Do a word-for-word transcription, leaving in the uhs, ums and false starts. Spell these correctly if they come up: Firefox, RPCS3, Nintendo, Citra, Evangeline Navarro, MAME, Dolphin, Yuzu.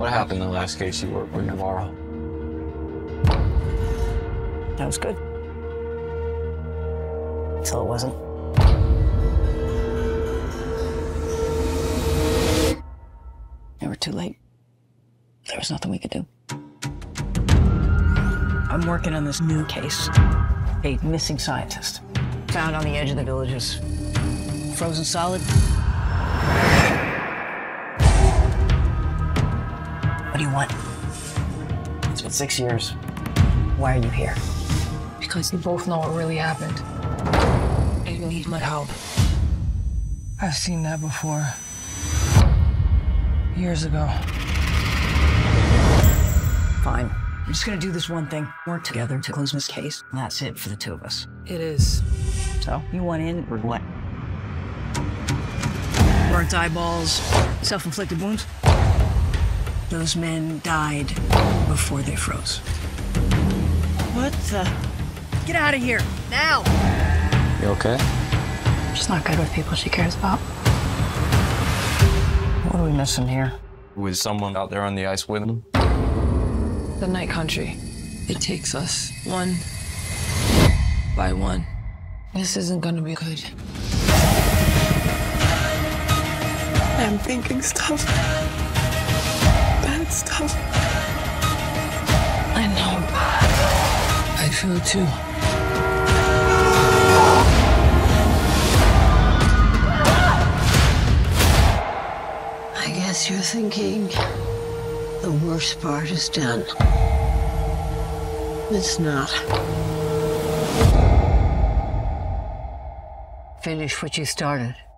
What happened in the last case you worked with Navarro? That was good. Until it wasn't. They were too late. There was nothing we could do. I'm working on this new case. A missing scientist. Found on the edge of the villages. Frozen solid. What do you want? It's been six years. Why are you here? Because you both know what really happened. I need my help. I've seen that before. Years ago. Fine. I'm just gonna do this one thing. Work together to close this case. And that's it for the two of us. It is. So, you want in or what? Burnt eyeballs, self-inflicted wounds. Those men died before they froze. What the? Get out of here, now! You okay? She's not good with people she cares about. What are we missing here? Was someone out there on the ice with them? The night country. It takes us one by one. This isn't gonna be good. I'm thinking stuff. Bad stuff. I know. I feel it too. I guess you're thinking the worst part is done. It's not. Finish what you started.